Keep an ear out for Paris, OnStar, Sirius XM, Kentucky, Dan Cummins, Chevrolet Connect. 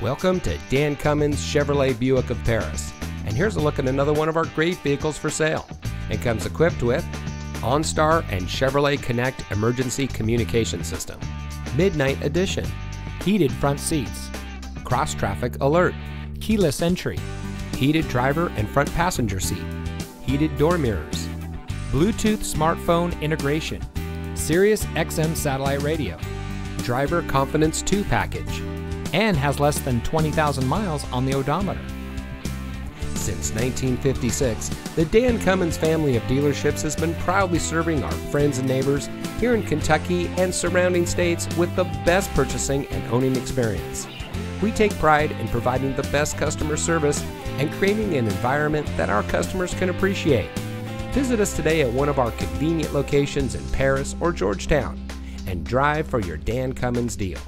Welcome to Dan Cummins Chevrolet Buick of Paris, and here's a look at another one of our great vehicles for sale. It comes equipped with OnStar and Chevrolet Connect emergency communication system, Midnight Edition, heated front seats, cross traffic alert, keyless entry, heated driver and front passenger seat, heated door mirrors, Bluetooth smartphone integration, Sirius XM satellite radio, Driver Confidence 2 package, and has less than 20,000 miles on the odometer. Since 1956, the Dan Cummins family of dealerships has been proudly serving our friends and neighbors here in Kentucky and surrounding states with the best purchasing and owning experience. We take pride in providing the best customer service and creating an environment that our customers can appreciate. Visit us today at one of our convenient locations in Paris or Georgetown and drive for your Dan Cummins deal.